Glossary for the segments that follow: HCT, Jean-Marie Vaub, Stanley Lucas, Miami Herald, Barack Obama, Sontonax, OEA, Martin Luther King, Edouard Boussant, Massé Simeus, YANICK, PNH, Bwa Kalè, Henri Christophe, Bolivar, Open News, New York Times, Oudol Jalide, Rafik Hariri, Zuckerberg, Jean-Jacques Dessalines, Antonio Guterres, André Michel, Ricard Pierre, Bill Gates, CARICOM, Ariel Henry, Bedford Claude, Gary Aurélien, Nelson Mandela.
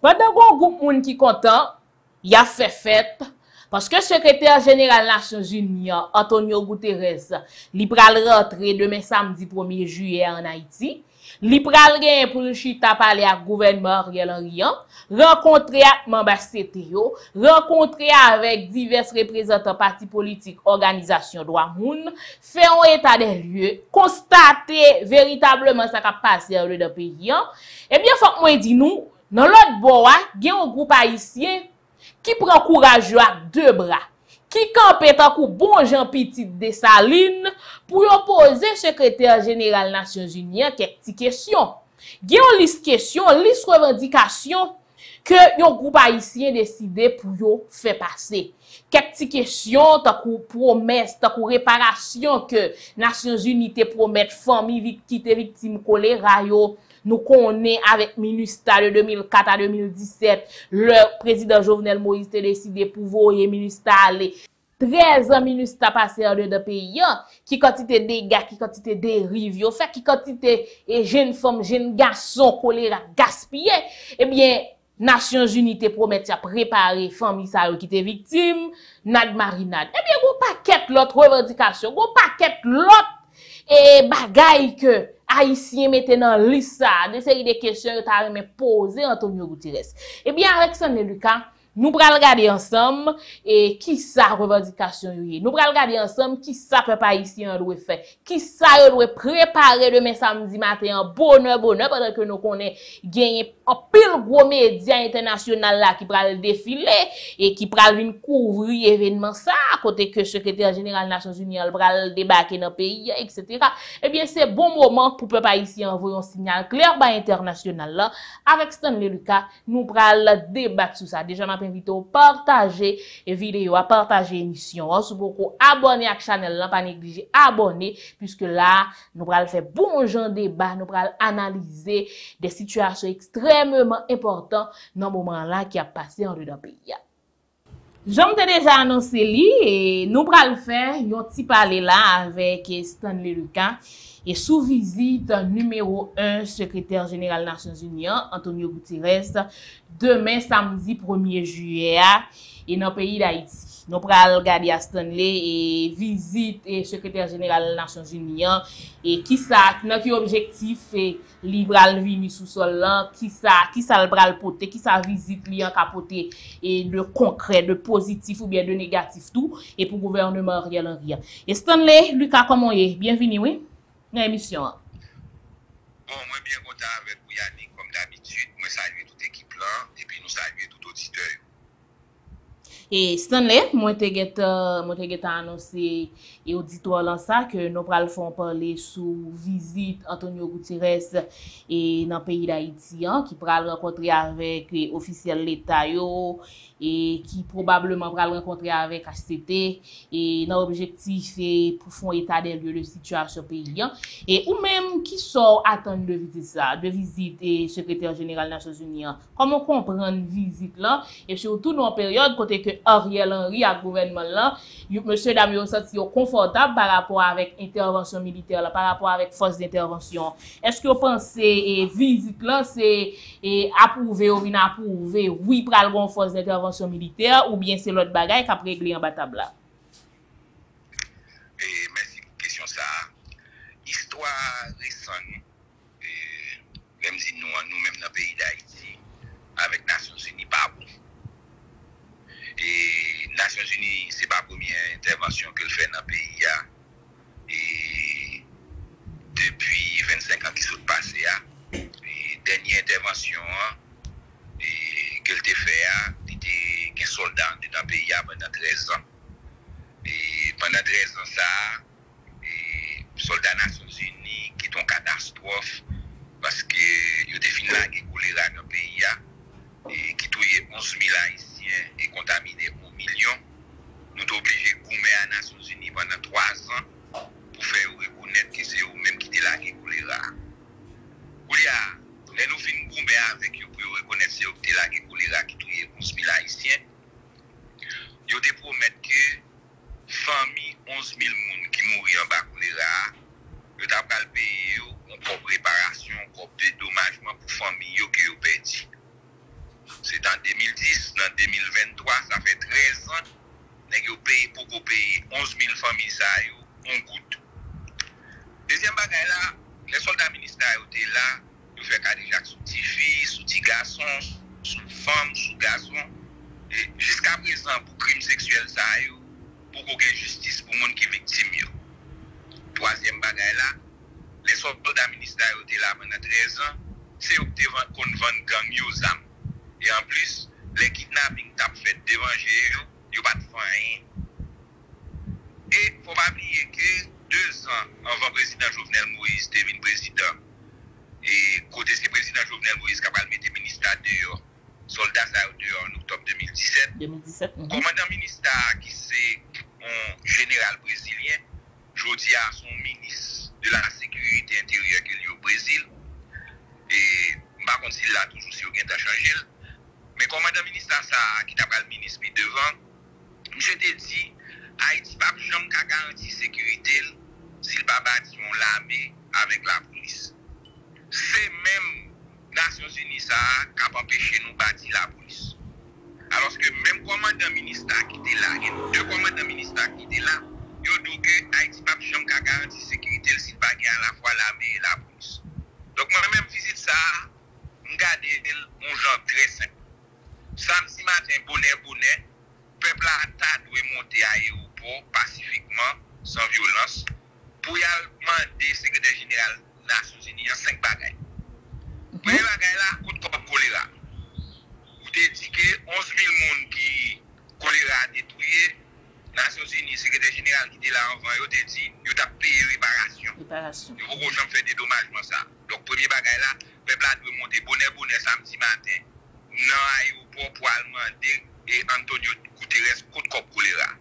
Pendant qu'on groupe moun qui content, il a fait fête parce que secrétaire général Nations Unies Antonio Guterres, il pral rentrer demain samedi 1er juillet en Haïti. Li pral gen pou chita parler à gouvernement Ariel Henry, rencontrer avec membre CTO, rencontrer avec divers représentants partis politiques, organisations droits moun, faire un état des lieux, constater véritablement ça qui passé dans le pays. Eh bien faut moi dit nous, dans l'autre bois, gen un groupe haïtien qui prend courage avec deux bras, qui campait tant que bon Jean Petit de Saline pour opposer secrétaire général Nations Unies quelques questions. Il y a une liste de questions, une liste de revendications que le groupe haïtien décidé pour faire passer. Quelques questions, tant que promesses, tant que réparation que Nations Unies promettent famille qui est victime choléra. Nous connaissons avec Minustah de 2004 à 2017, le président Jovenel Moïse a décidé pour voyer Minustah aller. 13 ans Minustah passé en dehors de pays, qui quantité de dégâts, qui quantité de dérives, qui quantité de jeunes femmes, jeunes garçons, choléra, gaspillés. Eh bien, Nations Unies promettent à préparer famille ça qui étaient victimes, nad marinade. Eh bien, vous paquet l'autre revendication, vous paquet l'autre et bagaille que Haïtien maintenant lisa, une série de questions que t'as remis poser Antonio Guterres. Eh bien avec Stanley Lucas, nous pral regarder ensemble et qui ça revendication yoyé. Nous pral regarder ensemble qui ça peuple haïtien doit faire, qui ça doit préparer demain samedi matin en bonheur pendant que nous connaît gagner un pile gros média international là qui pral défiler et qui pral venir couvrir événement ça côté que secrétaire général Nations Unies pral débarquer dans pays etc. Eh bien c'est bon moment pour peuple haïtien envoyer un signal clair bas international là avec Stanley Lucas, nous pral débattre sur ça. Déjà invité à partager et vidéo, à partager émission. Si beaucoup abonné à la chaîne, pas négliger abonner puisque là nous allons faire bon genre débat, nous allons analyser des situations extrêmement importantes dans le moment là qui a passé en dedans pays. J'en ai déjà annoncé li et nous allons faire un petit parler là avec Stanley Lucas et sous visite numéro 1 secrétaire général Nations Unies Antonio Guterres demain samedi 1er juillet et dans le pays d'Haïti. Nous allons regarder à Stanley et visite et secrétaire général Nations Unies et qui ça dans qui objectif et libral venir sous sol là qui ça le bral porter qui ça visite li en capoter et de concret de positif ou bien de négatif tout et pour gouvernement Ariel Henry. Et Stanley Lucas comment est bienvenue oui dans l'émission. Bon moi bien content avec vous Yannick comme d'habitude, moi saluer toute équipe là et puis nous saluer tout auditeur. Et Stanley, moi te get annoncé et auditoire là ça que nous pral font parler sous visite Antonio Guterres et dans pays d'Haïti qui pral rencontrer avec officiel l'état yo et qui probablement pral rencontrer avec HCT et dans objectif et pour font état des lieux de situation pays et ou même qui sort attendre de visite ça de visite et secrétaire général Nations Unies. Comment comprendre visite là et surtout dans période côté que Ariel Henry à gouvernement là monsieur dame yo senti confortable par rapport avec intervention militaire là, par rapport avec force d'intervention. Est-ce que vous pensez visite là c'est approuver ou inapprouver oui pral gon force d'intervention militaire ou bien c'est l'autre bagaille qu'a réglé en batable là? Et merci pour question ça. Histoire récente même si nous-mêmes dans le pays d'Haïti avec Nations Unies pas bon. Et Nations Unies, c'est pas la première intervention qu'elle fait dans le pays. Et depuis 25 ans qui sont passés, dernière intervention qu'elle a faite, était un soldat dans le pays pendant 13 ans. Et pendant 13 ans, ça, les soldats des Nations Unies qui sont en catastrophe parce qu'ils ont défini la guerre dans le pays. Et qui touille 11 000 Haïtiens et contaminé 1 million, nous sommes obligés de couper à Nations Unies pendant 3 ans pour faire reconnaître que c'est eux-mêmes qui délaguent choléra. Koulia, nous finissons de couper avec eux pour reconnaître que c'est eux qui délaguent choléra qui touille 11 000 Haïtiens. Ils ont promettre que famille 11 000 personnes qui mourent en bas choléra, ils ont payé une propre réparation, un propre dédommagement pour famille. 2023, ça fait 13 ans, nous avons payé pour payer 11 000 familles en goutte. Deuxième bagaille là, les soldats ministériels étaient là, ils faisaient cardiaque sous petits filles, sous petits garçons, sous femmes, sous garçons. Jusqu'à présent, pour crimes sexuels, ça a eu, pour aucune justice pour les gens qui sont victimes. Troisième bagaille là, les soldats ministériels étaient là pendant 13 ans, c'est eux qui vendent gang aux âmes. Et en plus, les kidnappings tap fait devant eux, ils n'ont pas de fin. Et il ne faut pas oublier que 2 ans avant le président Jovenel Moïse, c'était le président. Et côté ce président Jovenel Moïse, qui a mis le ministère dehors, soldats dehors en octobre 2017. Commandant ministère qui c'est un général brésilien, aujourd'hui à son ministre de la sécurité intérieure qui est au Brésil. Et par contre, il a toujours si aucun changé. Mais commandant ministère ça, qui t'a pris le ministre devant, je te dis, Haïti n'a pas garanti la sécurité s'il n'a pas bâti l'armée avec la police. C'est même les Nations Unies qui a empêché nous de bâtir la police. Alors que même commandant ministère qui était là, et 2 commandants ministères qui étaient là, ils ont dit que Haïti n'a pas garanti la sécurité s'il n'a pas à la fois l'armée et la police. Donc moi-même, visite ça, je regarde un genre très simple. Samedi matin, bonnet, peuple à ta doit monter à l'aéroport pacifiquement, sans violence, pour y aller demander secrétaire général des Nations Unies en 5 bagailles. Mais les bagailles là, contre comme choléra. Vous avez dit que 11 000 personnes qui choléra a détruit, les Nations Unies, secrétaire général qui était là avant, vous avez dit, vous avez payé réparation. Vous avez fait des dommages ça. Donc, premier bagaille là, peuple à doit monter bonnet, samedi matin, dans l'aéroport pour aller demander. Et Antonio Guterres contre cop choléra.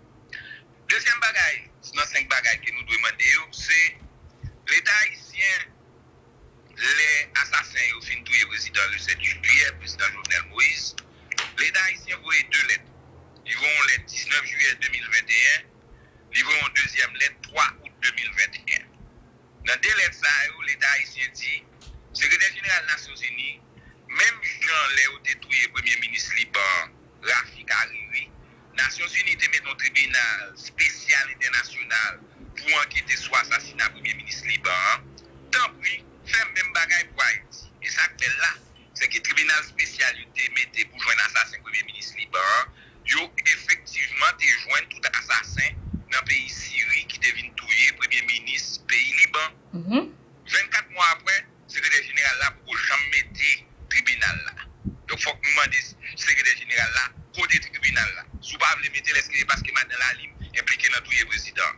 Deuxième bagaille, dans 5 bagailles que nous demandons, c'est l'État haïtien, les assassins, au fin de président le 7 juillet, président Jovenel Moïse. L'État haïtien voyait 2 lettres. Ils vont le 19 juillet 2021, ils vont en deuxième lettre 3 août 2021. Dans 2 lettres, l'État haïtien dit, secrétaire général des Nations Unies, même Jean-Léo détruit premier ministre Liban, Rafik Hariri, Nations Unies te met un tribunal spécial international pour enquêter sur l'assassinat du premier ministre Liban. Tant pis, fait même bagaille pour Haïti. Et ça que là, c'est que le tribunal spécial te met pour joindre l'assassin du premier ministre Liban. Yo effectivement te joindre tout assassin dans le pays Syrie qui te vient tuer premier ministre pays Liban. 24 mois après, le secrétaire général là pour jamais mettre tribunal là. Donc, il faut que nous demandions au secrétaire général là, côté tribunal là. Si vous ne pouvez pas mettre l'escalier parce que Madame Lalim est impliquée dans tout le président.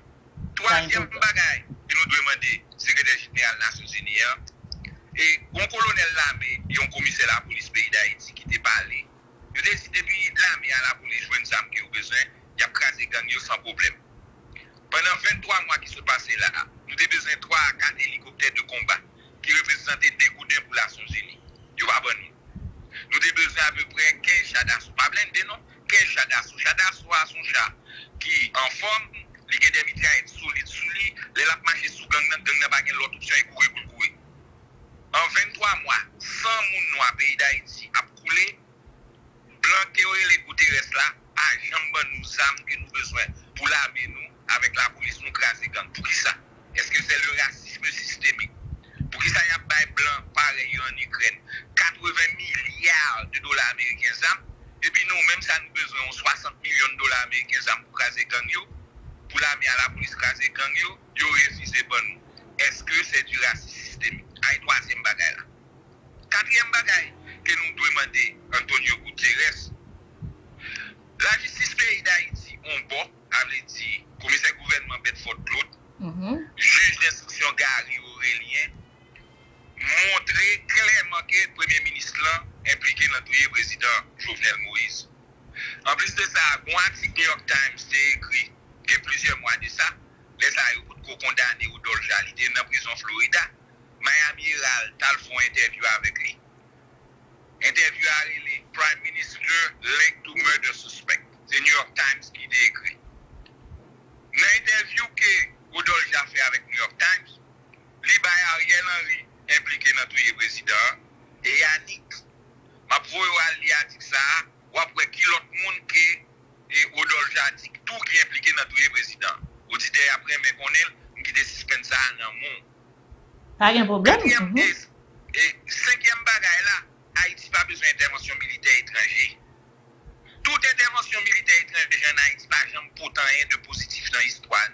Troisième bagaille que nous demandons au secrétaire général des Nations Unies, et un colonel de l'armée et un commissaire de la police pays d'Haïti qui t'a parlé. Ils ont dit depuis l'armée à la police, je ne sais pas besoin, ils ont crasé gang sans problème. Pendant 23 mois qui se passaient là, nous avons besoin de 3 à 4 hélicoptères de combat qui représentaient des goudins pour les Nations Unies. Ils ne sont pas bons. Nous avons besoin à peu près 15 chadassous, pas blindés non, 15 chadassous, chadassous à son chat, qui en forme, les gens des mitraillettes solides sous lui, les laps marchés sous gang, gang n'a pas l'autre option et courir pour courir. En 23 mois, 100 moun noirs pays d'Haïti a coulé, blanqué les Guterres là, à jambes nous âmes que nous avons besoin pour l'armer nous, avec la police nous craser gang. Pour qui ça? Est-ce que c'est le racisme systémique? Pour qui ça y a bail blanc pareil en Ukraine? 80 milliards de dollars américains, et puis nous, même ça nous besoin de 60 millions de dollars américains pour craser gang, pour l'armée à la police craser gang, ils ont refusé pour nous. Est-ce que c'est du racisme systémique? Aïe, troisième bagaille là. Quatrième bagaille que nous demandons Antonio Guterres, la justice pays d'Haïti, on bon, avait dit, commissaire gouvernement Bedford Claude, juge d'instruction Gary Aurélien, montrer clairement que le premier ministre là impliqué dans le président Jovenel Moïse. En plus de ça, un article New York Times a écrit que plusieurs mois de ça, les aéroports condamnés Oudol Jalide dans la prison Florida, Miami Herald a fait une interview avec lui. Interview avec le Prime Minister linked to murder suspect. C'est New York Times qui a écrit. Dans l'interview que Oudol Jalide a fait avec New York Times, il a Ariel Henry impliqué dans tout le président et Yannick. Ma pour aller à ça, ou après qui l'autre Pas de problème. Cinquième bagaille là, Haïti n'a pas besoin d'intervention militaire étrangère. Toute intervention militaire étrangère en Haïti, par exemple, pourtant rien de positif dans l'histoire.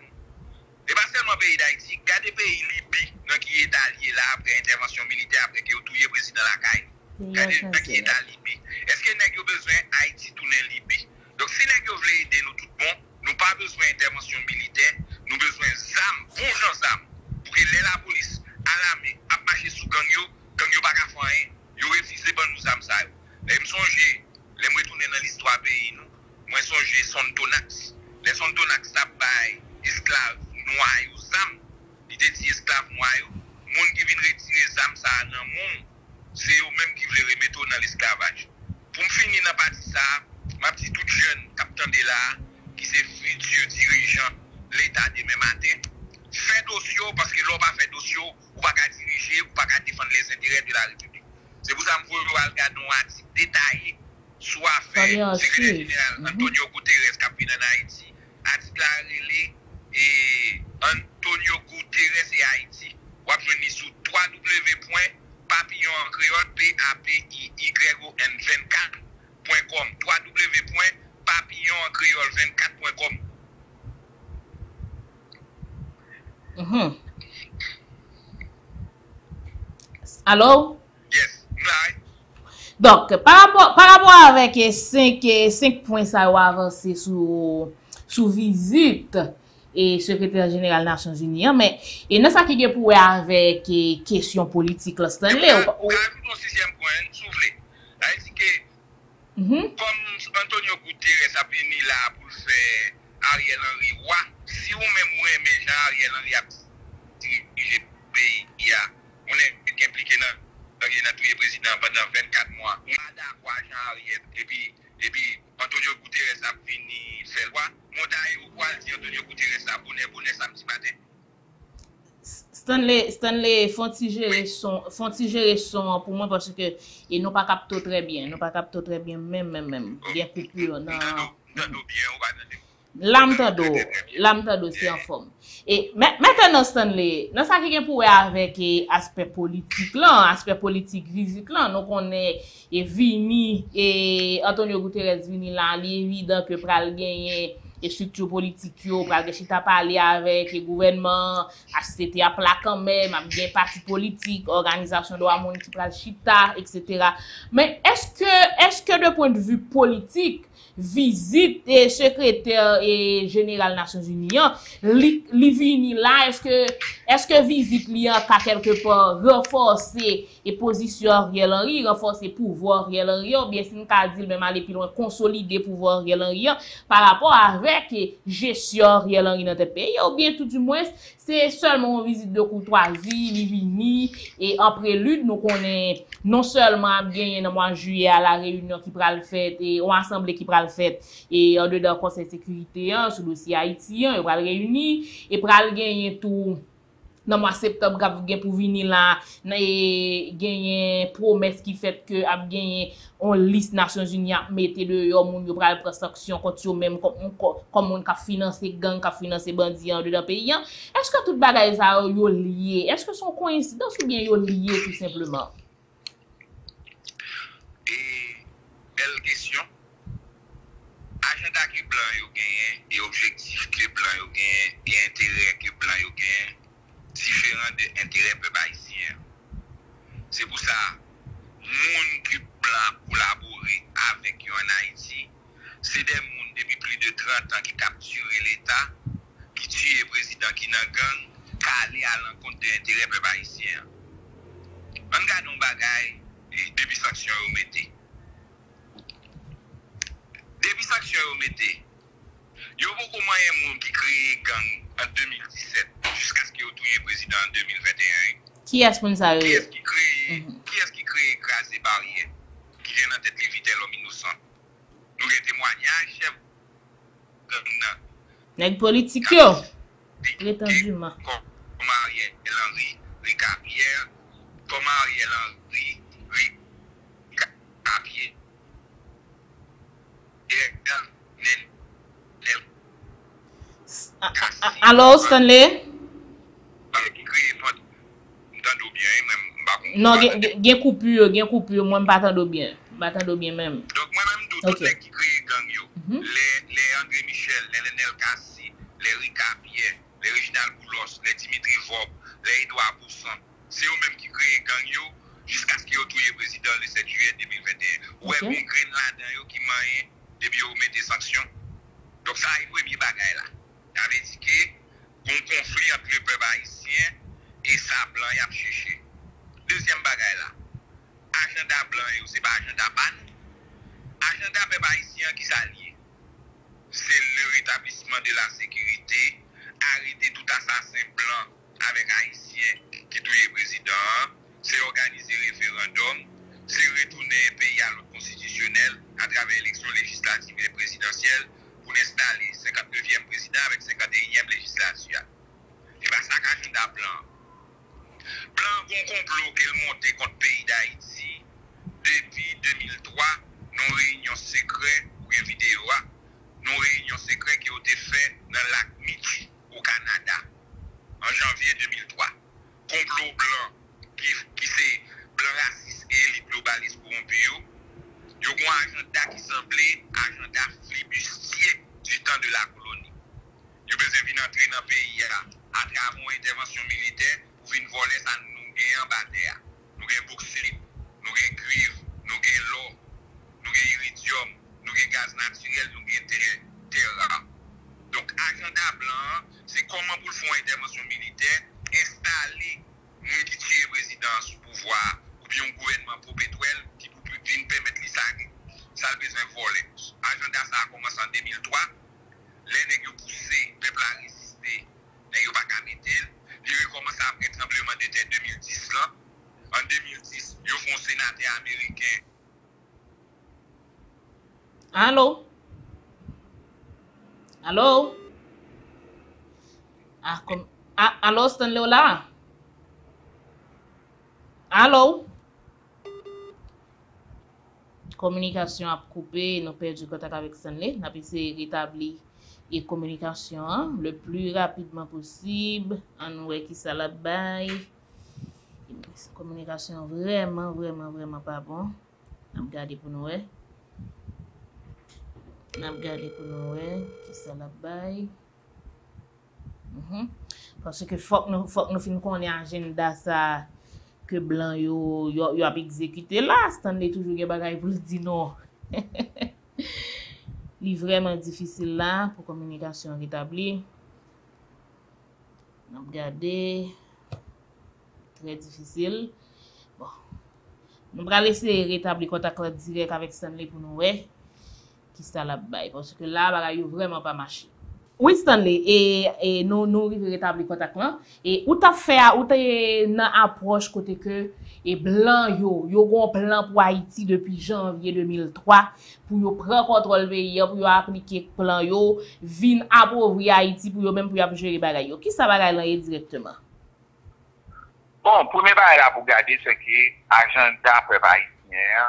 Et pas seulement le pays d'Haïti, regardez le pays Libye, qui est allié là après l'intervention militaire, après que vous touillez le président Lacaille. Regardez le qui est à Libye. Est-ce que nous avons besoin d'Haïti tourner en Libye? Donc si nous voulons aider nous tout bon, nous n'avons pas besoin d'intervention militaire, nous avons besoin d'armes, bon gens d'armes, pour que la police, à l'armée, à marcher sous gang, gang yo pas qu'à faire rien, yo refusé bon nous armes ça. Les me songer, les me retourner dans l'histoire pays nous, moi songer Sontonax, les Sontonax ça bail esclaves noirs yo armes, ils étaient esclaves noirs, monde qui vient retirer les armes ça dans monde, c'est eux même qui veulent remettre dans l'esclavage. Pour me finir dans partie ça, ma petite toute jeune capitaine de là qui c'est futur dirigeant l'état demain matin. Fait dossier, parce que l'on va faire dossier, ou pas qu'à diriger, ou pas qu'à défendre les intérêts de la République. C'est pour ça que nous regardons un article détaillé sur l'affaire du secrétaire général Antonio Guterres, qui est en Haïti, article relé et Antonio Guterres et Haïti. Vous apprenez sur www.papillonencréole24.com. www.papillonencréole24.com. Allô? Yes. Donc, par rapport avec 5 points ça va avancer sous visite et secrétaire général des Nations Unies, mais il y a ça qui est pour avec question politique là, Stanley. Sixième point, soufflé. Dit que comme Antonio Guterres a fini là pour faire Ariel Henry roi, si vous même ou aimez Ariel Henry a dirigé le pays, on est impliqué dans le président pendant 24 mois. On a d'accord à Jean-Ariel. Et puis, Antonio Guterres a fini faire quoi? Montagne ou quoi? Si Antonio Guterres a bonnet samedi matin. Stanley, font-ils gérer son pour moi parce que ils n'ont pas capté très bien. Ils n'ont pas capté très bien, même. Bien coupure. L'âme c'est en forme. Et maintenant, Stanley, dans ça qui est pour avec aspect politique là, aspect politique visite là, donc on est vini et Antonio Guterres vini là, il est évident que pral gagner et structure politique yo, pral que si t'as parlé avec le gouvernement, HCT a plat quand même, a bien parti politique, organisation de la monde qui pral chita, etc. Mais est-ce que de point de vue politique visite et secrétaire et général Nations Unies li vini là est-ce que visite li a quelque part renforcer et position Ariel Henry renforcer pouvoir Ariel Henry ou bien si nous ka dit même aller plus loin consolider pouvoir Ariel Henry par rapport avec gestion Ariel Henry dans notre pays ou bien tout du moins c'est seulement une visite de courtoisie li vini et en prélude nous connaît non seulement bien dans mois juillet à la réunion qui pral fait et on assemblée qui pral fait et en dedans conseil de sécurité sur le dossier haïtien ils pral réunir et pral gagner tout dans mois septembre gagne pour venir là gagner promesse qui fait que a gagner on liste Nations Unies mettre dehors moun yo pral prendre sanction contre yo même comme moun ka financer gang ka financer bandits en dedans pays. Est-ce que toute bagaille ça yo lié? Est-ce que son coïncidence ou bien yo lié tout simplement? Et belle question. Agenda que blanc yo gagne et objectif que blanc yo gagne et intérêt que blanc yo gagne différent de intérêt peuple haïtien. C'est pour ça monde qui blanc collaborer avec yo en Haïti, c'est des monde depuis plus de 30 ans qui capturer l'état, qui tuer président qui nan gang, qui aller à l'encontre de intérêt peuple haïtien. On garde un bagay et depuis sanction yo mettez. Depuis ça que vous mettez, il y a beaucoup de monde qui crée gang en 2017 jusqu'à ce que vous trouviez président en 2021. Qui est-ce qui crée? Qui est-ce qui crée écraser barrière? Qui vient en tête l'éviter l'homme innocent? Nous avons témoignage, chef. Nèg politique yo. Prétendument. Comme Ariel Henry, Ricard Pierre. Comme Ariel Henry, Ricard Pierre. Allô, Stanley? Non, il y a coupure, moi, je m'attends bien même. Donc, moi-même, tous les qui créent gang, les André Michel, les Lenel Kassi, les Ricard Pierre, les Reginald Boulos, les Dimitri Vaub, les Edouard Boussant, c'est eux-mêmes qui créent gang jusqu'à ce qu'ils aient tué le président le 7 juillet 2021. Ouais, mais grain là-dedans, qui m'a depuis qu'ils mettent des sanctions. Donc, ça, c'est le premier bagage là. Ça veut dire qu'il y a un conflit entre le peuple haïtien et ça, blanc, il y a cherché. Deuxième bagaille là, agenda blanc, c'est pas agenda ban. Agenda peuple haïtien qui s'allie, c'est le rétablissement de la sécurité, arrêter tout assassin blanc avec haïtien qui touille le président, c'est organiser référendum, c'est retourner un pays à l'ordre constitutionnel à travers l'élection législative et présidentielle pour installer 59e président avec 51e législature. Et bien, ça, agenda blanc. Blanc bon complot qui est monté contre le pays d'Haïti depuis 2003, nos réunions secrètes, ou bien vidéo, nos réunions secrètes qui ont été faites dans le lac Midi au Canada en janvier 2003. Complot blanc qui c'est blanc raciste et élite globaliste pour un pays. Il y a un agenda qui semblait agenda flibustier du temps de la colonie. Il y a besoin d'entrer dans le pays à travers une intervention militaire. Nous voler ça, nous gagnons en bataille, nous gagnons bauxite, nous gagnons cuivre, nous gagnons l'eau, nous gagnons iridium, nous gagnons gaz naturel, nous gagnons terre. Donc, agenda blanc, c'est comment pour faire une intervention militaire, installer un qui tient le président sous pouvoir ou bien un gouvernement perpétuel qui peut permettre les sages. Ça a besoin de voler. Agenda ça a commencé en 2003. Les nègres poussés, le peuple a résisté, les nègres pas capitale. Ils ont commencé après le tremblement de terre 2010. Là. En 2010, ils font un sénateur américain. Allô? Allô? Ah, comme... ah, allô, Stanley là? Allô? Communication a coupé, nous avons perdu contact avec Stanley. Nous avons essayé de rétablir. Et communication hein, le plus rapidement possible. On voit qui ça la baille. Communication vraiment pas bon. On regarde pour nous. Qui ça la baille. Parce que faut que nous fin connait agenda ça que blanc yo a exécuté là, Stanley toujours des bagages pour dire non. Il est vraiment difficile là pour communication rétablie. On regardez. Très difficile. Bon. Nous allons laisser rétablir contact direct avec Stanley pour nous voir qui ça la baille parce que là bagaille vraiment pas marché. Oui Stanley et nous rétablir contact là et où t'as fait ou t'es dans approche côté que et blanc yo gon plan pour Haïti depuis janvier 2003 pour yo prendre contrôle pays pour yo appliquer plan yo vinn appauvrir Haïti pour yo même pour y gérer bagay yo qui ça bagay là directement. Bon, premier bagay là pour garder c'est que agenda peuple haïtien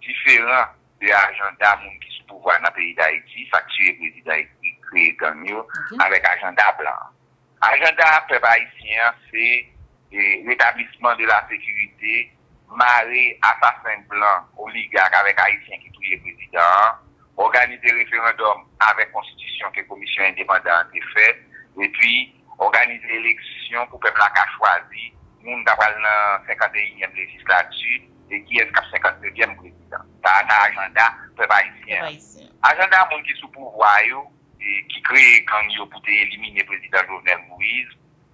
différent de agenda moun qui se pouvoir dans pays d'Haïti facturer président Haïti créer gang avec agenda blanc. Agenda peuple haïtien c'est l'établissement de la sécurité, marée, assassin blanc, oligarque avec haïtien qui touille le président, organiser référendum avec constitution que commission indépendante est faite, et puis organiser élection pour peuple qui a choisi, nous avons la 51e législature, et qui est le 59e président. Ça a agenda peuple haïtien. Agenda monde qui sous pouvoir, et qui crée quand pour éliminer le président Jovenel Moïse,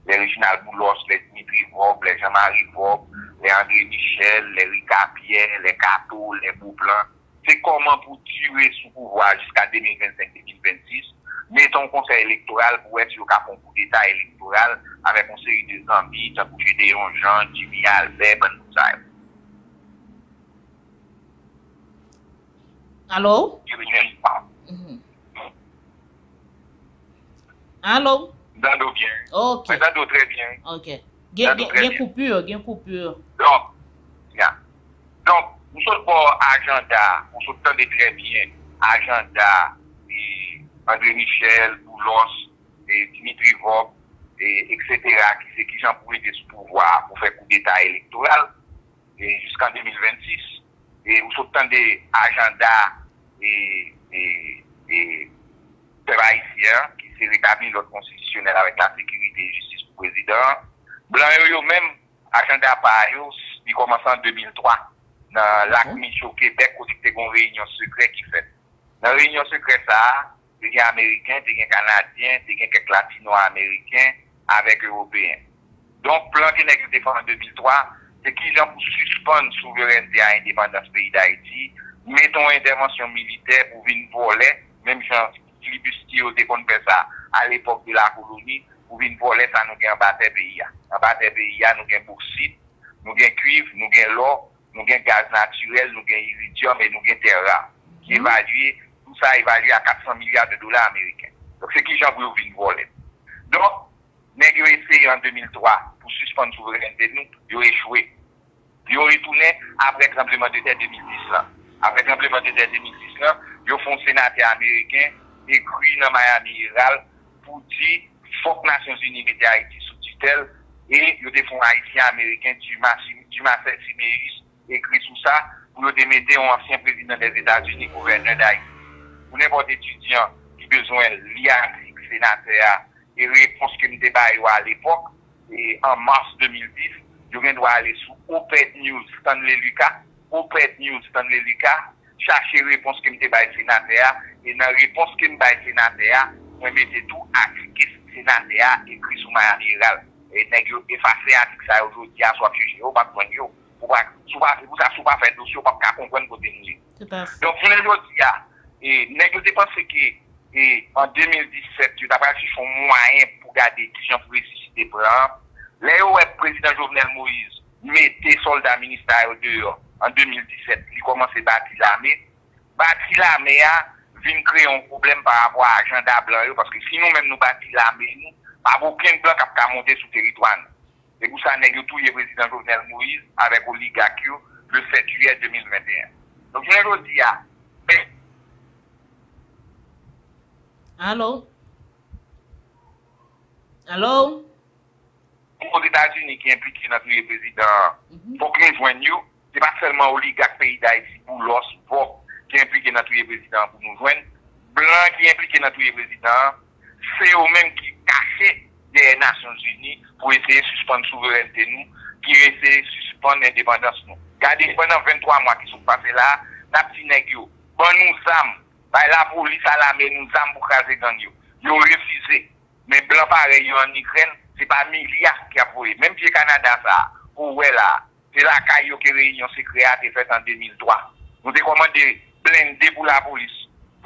les Reginald Boulos, les Dimitri Vaub, les Jean-Marie Vaub, les André Michel, les Ricard Pierre, les Cato, les Bouplans. C'est comment pour tuer sous pouvoir jusqu'à 2025-2026, mettons un conseil électoral pour être sur un coup d'état électoral avec un série de zombies, ça pour aider un Jean, Jimmy, Albert, Benouzal. Allô? Allô? D'ando bien. Ok. D'ando très bien. Ok. Gain coupure. Donc, nous sommes pour agenda, nous sommes très bien. Agenda, et André Michel, Boulos, et Dimitri Vaub, et etc., qui c'est qui j'en pourrais des pouvoirs pour faire coup d'état électoral. jusqu'en 2026. Et vous entendez agenda et peuple haïtien qui s'est rétabli l'ordre constitutionnel avec la sécurité et justice du président. Blanc yo même agenda par eux, il commence en 2003 dans lac Michel au Québec où il y a une réunion secrète qui fait. Dans la réunion secrète ça, il y a américains, il y a canadiens, il y a quelques latino-américains avec européens. Donc plan qui n'est exécuté en 2003, c'est qu'ils ont pour suspendre souveraineté à l'indépendance pays d'Haïti, mettons intervention militaire pour venir voler, même genre Libustio dépend de ça à l'époque de la colonie, pour venir voler ça nous gagne en bas des pays. En bas des pays, nous gagne bauxite, nous gagne cuivre, nous gagne l'or, nous gagne gaz naturel, nous gagne iridium et nous gagne terre. Qui évalué, tout ça évalué à 400 milliards de dollars américains. Donc c'est qui j'en voulais venir voler. Donc, nous avons essayé en 2003 pour suspendre la souveraineté de nous, ils ont échoué. Ils ont retourné après le tremblement de terre 2010. Après le tremblement de terre 2010, ils ont fait un sénateur américain écrit dans Miami Herald pour dire faut que les Nations Unies mettent Haïti sous tutelle et ils ont fait un haïtien américain du Massé Simeus écrit sous ça pour mettre un ancien président des États-Unis gouverneur d'Haïti. Pour n'importe étudiant qui besoin l'article sénateur et réponse que nous débattons à l'époque, et en mars 2010, je dois aller sur Open News Stanley Lucas, chercher réponse que nous débattons au sénateur, et dans la réponse que nous débattons au sénateur, on mettait tout article sénateur écrit sur Miami Herald. Et nous avons effacé l'article ça aujourd'hui, à soi jugé, on ne peut pas prendre, on ne peut pas faire dossier, on ne peut pas comprendre côté nous. Donc, je vous dis, nous avons dépensé que et en 2017, tu as pas fait un moyen pour garder qui j'en pouvais susciter pour un. Le président Jovenel Moïse mettait soldats ministères dehors en 2017. Il commençait à bâtir l'armée. Bâtir l'armée vient créer un problème par rapport à l'agenda blanc. Parce que si nous-mêmes nous bâtissons l'armée, nous n'avons aucun blanc qui a monté sur le territoire. Et pour ça, nous avons tout le président Jovenel Moïse avec Oligarque le 7 juillet 2021. Donc, je le dis, allô? Allô? Aux États-Unis qui impliquent notre président, pour que nous joignions, ce n'est pas seulement oligarque pays d'Haïti, Boulos, Vaub, qui impliquent notre président pour nous joindre, Blanc qui impliquent notre président, c'est eux-mêmes qui cachent des Nations Unies pour essayer de suspendre la souveraineté nous, qui essayer de suspendre l'indépendance nous. Regardez, pendant 23 mois qui sont passés là, la petite négio, bon nous sommes. La police à la main nous a embourrasé gang. Ils ont refusé. Mais blanc pareil en Ukraine, ce n'est pas milliards qui a prouvé. Même si le Canada, ça, pour là, c'est la caillou qui réunion secrète a été faite en 2003. Nous avons commandé blindé pour la police.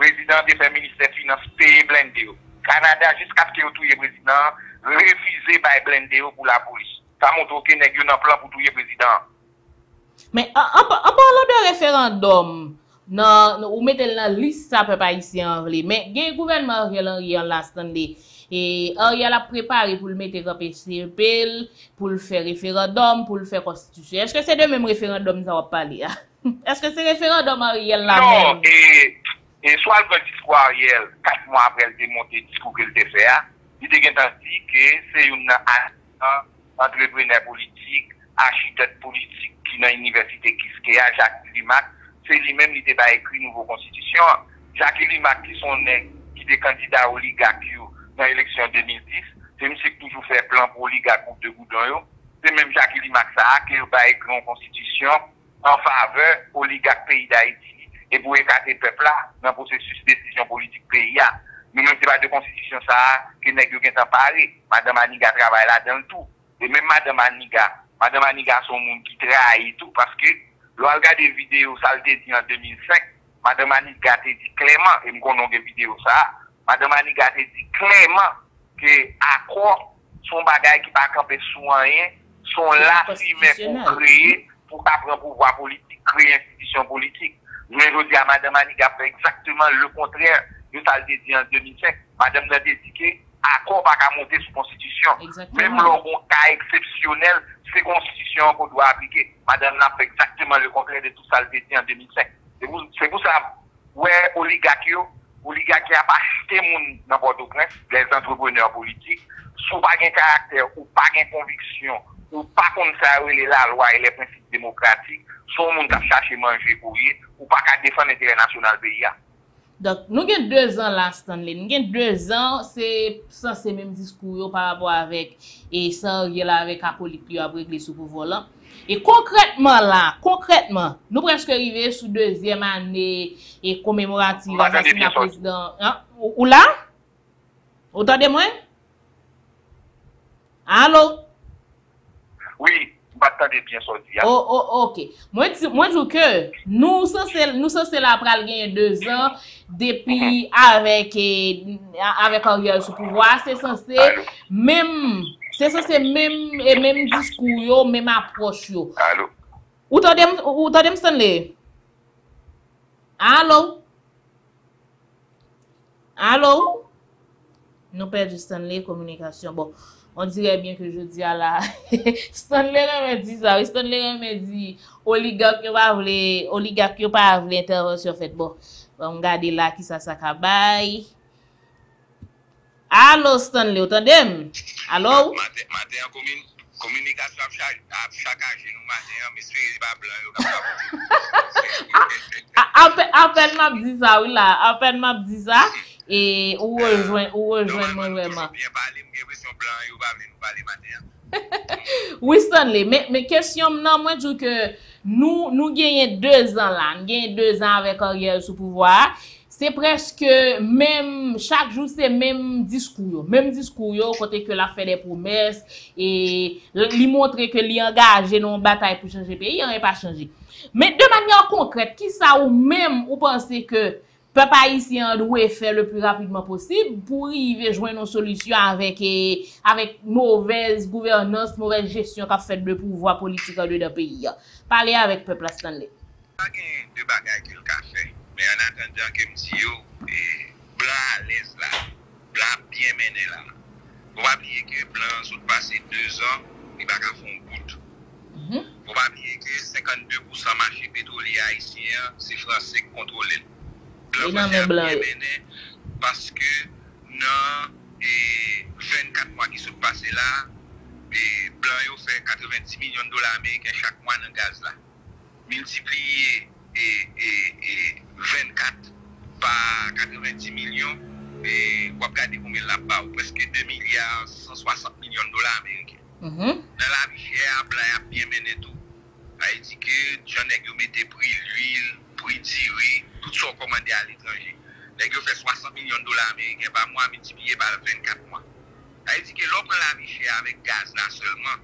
Le président des faits ministère des Finances paye blindé. Le Canada, jusqu'à ce que tout le président, refusé par blindé pour la police. Ça montre aucun plan pour tout le président. Mais en parlant de référendum, non, ou mettez la liste, ça peut pas ici en relais. Mais, il y a un gouvernement Ariel Henry en l'Assemblée. Et Ariel a préparé pour le mettre en PCP, pour le faire référendum, pour le faire constitution. Est-ce que c'est de même référendum, ça va parler? Est-ce que c'est référendum Ariel là? Non, et soit le discours Ariel, 4 mois après le démonter, le discours qu'il a fait, il a dit que c'est une entrepreneur politique, architecte politique qui est dans l'université qui a Jacques Limac. C'est lui-même qui a écrit nouveau constitution. Jacques Limac qui sont nés, qui était candidat oligarque dans l'élection 2010, c'est monsieur qui toujours fait plan pour oligarque de Goudon. C'est même Jacques Limac qui a écrit une constitution en faveur oligarque pays d'Haïti et pour écarter le peuple là dans le processus de décision politique pays. Nous même c'est pas de constitution ça que nous avons parlé. Madame Aniga travaille là dans tout. Et même Madame Aniga son monde qui trahit tout parce que lorsqu'on regarde des vidéos, ça a été dit en 2005, Madame Aniga a dit clairement, et nous connaissons des vidéos ça, Madame Aniga a dit clairement que accord, son bagage qui va camper sous rien, sont là pour créer, pour apprendre le pouvoir politique, créer institution politique. Mais je dis à Madame Aniga fait exactement le contraire de ça a été dit en 2005. Madame a dit que accord va monter sous constitution. Exactement. Même lorsqu'on cas exceptionnel, c'est constitution qu'on doit appliquer. Madame n'a fait exactement le contraire de tout ça le détenu en 2005. C'est pour ça, ouais, oligarque a pas acheté moun dans Port-au-Prince, les entrepreneurs politiques, sous pas un caractère ou pas une conviction ou pas comme ça, la loi et les principes démocratiques, sont monde qui cherche à manger pour lui, ou pas qu'à défendre l'intérêt national du pays. Donc, nous avons 2 ans là, Stanley. Nous avons 2 ans, c'est sans ces mêmes discours par rapport avec, et sans avec la politique, avec les sous-pouvoirs. Et concrètement là, nous presque arrivés sous 2e année et commémorative de l'assassinat président. Hein? Ou là? Entendez-moi? Allô? Oui, m'attendez bien sorti. Oh, ok. Moi, je dis que nous sommes là après gagner 2 ans depuis avec Ariel sous pouvoir, c'est censé même même discours, même approche. Allô? Où t'as dem Stanley? Allô? Nous perdons Stanley communication. Bon. On dirait bien que je dis à la... Stanley me dit ça. Stanley me dit... Oligarque qui n'a pas voulu intervention faite. Bon, on regarde là qui ça s'accabaille. Allô Stanley, entendez-moi? Allô? Matin, communication à chaque âge, nous matin, monsieur, il n'est pas blanc. À peine m'a dit ça, oui là. À peine m'a dit ça. Et où rejoindre moi vraiment. Oui, Stanley, mais question, non, moi, je dis que nous gagnons 2 ans là, nous gagnons 2 ans avec Ariel sous pouvoir. C'est presque même, chaque jour, c'est même discours, côté que la fait des promesses et lui montrer que lui engagé dans une bataille pour changer le pays, il n'a pas changé. Mais de manière concrète, qui ça ou même, vous pensez que peuple haïtien doit faire le plus rapidement possible pour y joindre nos solutions avec mauvaise gouvernance, mauvaise gestion qu'a fait le pouvoir politique dans le pays. Parlez avec peuple Stanley. Il y a 2 bagages qu'il a fait, mais en attendant que monsieur est blanc à l'aise là, blanc bien mené là. Vous ne oubliez que blanc, si vous passez 2 ans, il va faire un bout. Vous ne oubliez que 52% du marché pétrolier haïtien, c'est français qui contrôle. Parce que dans 24 mois qui sont passés là, les blancs ont fait $90 millions américains chaque mois dans le gaz là. Multiplié 24 par $90 millions, et vous regardez combien là-bas, presque $2,160 millions américains. Dans la rivière, blanc a bien mené tout. Il dit que John Egg mettait prix l'huile, prix d'iré, tout sont commandés à l'étranger. Les gars fait $60 millions américains par mois multiplié par 24 mois. Elle dit que l'homme la vie chère avec gaz là seulement,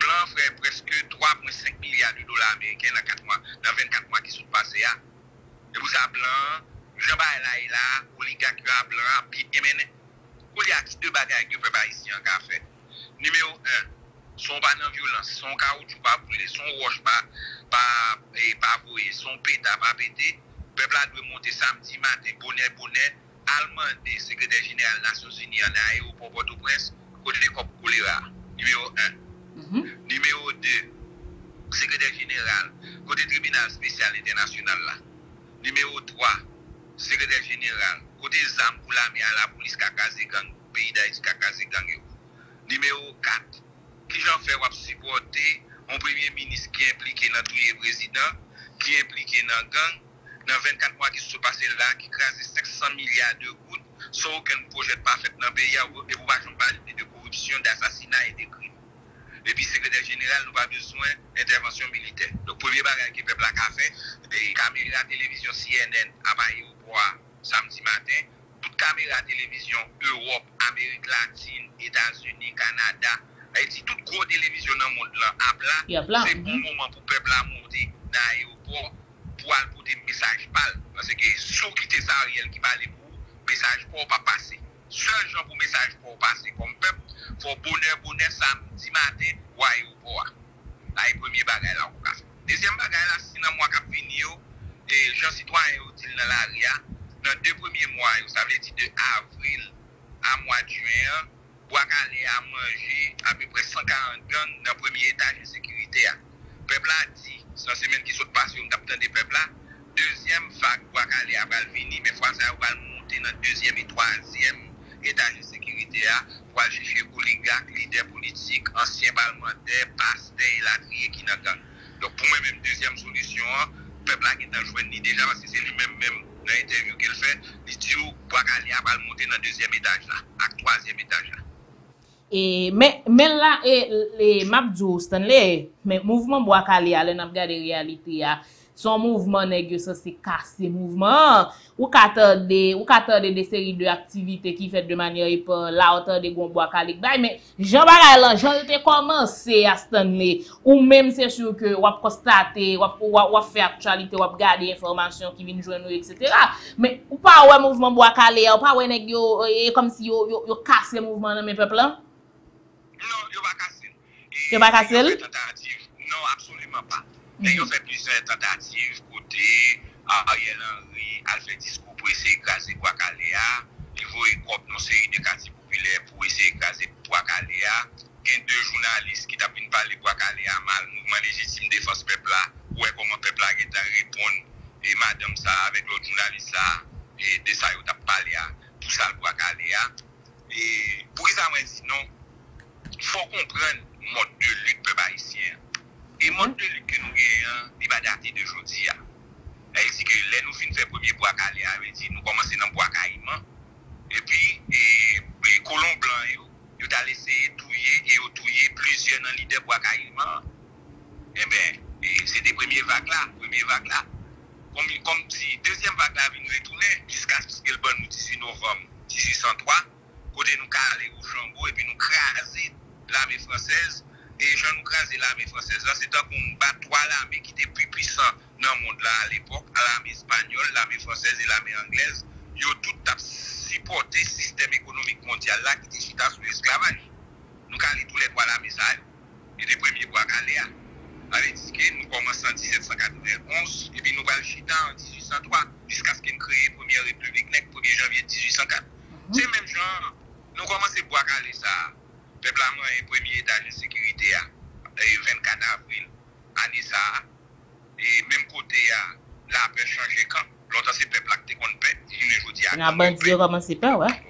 blanc fait presque $3,5 milliards américains dans 4 mois, dans 24 mois qui sont passés là. Et vous avez blanc, Jean Baila là, oligarque blanc, puis mené. Il y a 2 bagages que fait ici en café. Numéro 1, son pas dans violence, son caoutchouc pas brûlé, son roche pas voué, son pétard pas pété. Le peuple a dû monter samedi matin, bonnet, Allemandé, secrétaire général des Nations Unies en aéroport Port-au-Prince, côté cop choléra, numéro 1. Numéro 2, secrétaire général, côté tribunal spécial international là. Numéro 3, secrétaire général, côté ZAM pour l'armée à la police Kakazé Gang, pays d'Haïti Kakazé Gang. Numéro 4, qui j'en fais supporter un premier ministre qui est impliqué dans tous les présidents, qui est impliqué dans le gang. Dans 24 mois qui se sont passés là, qui crasent 500 milliards de gouttes, sans aucun projet pas fait dans le pays, et vous ne parlez de corruption, d'assassinat et de crimes. Et puis, secrétaire général, nous n'avons pas besoin d'intervention militaire. Donc, premier bagage qui peuple a fait, des caméras de télévision CNN à l'aéroport samedi matin, toutes caméras de télévision Europe, Amérique latine, États-Unis, Canada, Haïti, toutes gros télévisions dans le monde là, à plat, c'est bon moment pour le peuple à monter dans l'aéroport. Pour aller pour des messages pâles. Parce que ceux qui étaient Ariel qui parlaient pour message pour pas passer. Seuls gens pour message pour passer. Comme peuple, il faut bonheur samedi matin ou aéroport. Là, le premier bagage là, on casse. Deuxième bagage là, c'est dans le mois qui a fini, et Jean Citoyen est dans l'aria. Dans 2 premiers mois, ça veut dire de avril à mois de juin, Bwa Kalè a mangé à peu près 140 gangs dans le premier étage de sécurité. Le peuple a dit, c'est la semaine qui saute passer, on capte des peuples là. 2e vague, Bwa Kalè va venir, mais fois ça va monter dans 2e et 3e étage de sécurité pourquoi juger oligarques, leaders politiques, anciens parlementaires, pasteurs et latriers qui n'ont pas. Donc pour moi-même, deuxième solution, le peuple qui est en joint déjà, parce que c'est lui-même, dans l'interview qu'il fait, il dit que Bwa Kalè va monter dans le deuxième étage, là, à troisième étage. Là. Et, mais là, les Mabdou, Stanley, mais mouvement Bwa Kalè, là, on a regardé la réalité. Là. Son mouvement nègre ça c'est cassé mouvement ou qu'attendez des séries de activités qui fait de manière pas là autant de gon Bwa Kalè mais Jean Bagay là Jean était commencé à Stanley ou même c'est sûr que on constater on fait actualité on regarder information qui viennent joindre nous etc. mais ou pas ouais mouvement Bwa Kalè ou pas ouais nègre comme si yo cassé mouvement dans mes peuples là non yo pas cassé yo pas cassé non absolument pas. Mais ils ont fait plusieurs tentatives côté Ariel Henry, elle fait discours pour essayer d'écraser Bwa Kalè. Ils vont écopter une série de quartiers populaires pour essayer d'écraser Bwa Kalè. Il y a deux journalistes qui tapent une parler Bwa Kalè mal, mouvement légitime défense peuple là. Ouais, comment peuple là est à répondre et madame ça avec l'autre journaliste là et de ça ils tapent parler tout ça Bwa Kalè. Et pour ça moi dis non, faut comprendre mode de lutte peuple haïtien. Et le monde de lutte que nous avons, il va dater d'aujourd'hui. Elle dit que là, nous finissons le premier Bwa Kalè, elle dit nous commençons dans le bois caïman. Et puis, les colons blancs, ils ont laissé touiller et ont touillé plusieurs dans l'idée de Bwa Kalè. Eh bien, c'est des premières vagues là, première vague là. Comme dit, deuxième vague là, nous retourner jusqu'à ce qu'elle bonne nous 18 novembre 1803, côté nous caler au Chambo et puis nous craser l'armée française. Et j'en ai crasé l'armée française. C'est un combat trois l'armée qui était plus puissant dans le monde là à l'époque. L'armée espagnole, l'armée française et l'armée anglaise, ils ont tout supporté le système économique mondial là qui était chita sous l'esclavage. Nous avons tous les trois l'armée ça. Et les premiers Bwa Kalè. Avec que nous commençons en 1791 et puis nous allons chita en 1803 jusqu'à ce qu'ils créent la première république le 1er janvier 1804. C'est même genre, nous commençons Bwa Kalè ça. Peuple a un premier étage de sécurité le 24 avril, année ça, et même côté, là, après changer quand l'autre c'est peuple qui te compte paix. Il a bandit comment c'est pas, ouais. Quand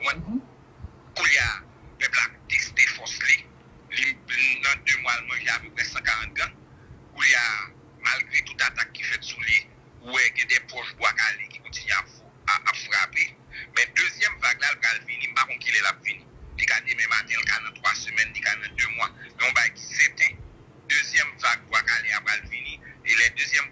il y a peuple qui se défonce, dans 2 mois, il mange à peu près 140 gangs. Quand il y a, malgré toute attaque qui fait sous lui, ouais, il y a des poches Bwa Kalè qui continuent à frapper. Mais deuxième vague là, le Calvin, il m'a pas qu'il est la fini. Il y a des matins, il y a 3 semaines, il y a 2 mois. Donc, il y a 7 ans. Deuxième vague Bwa Kalè à Balvini. Et la deuxième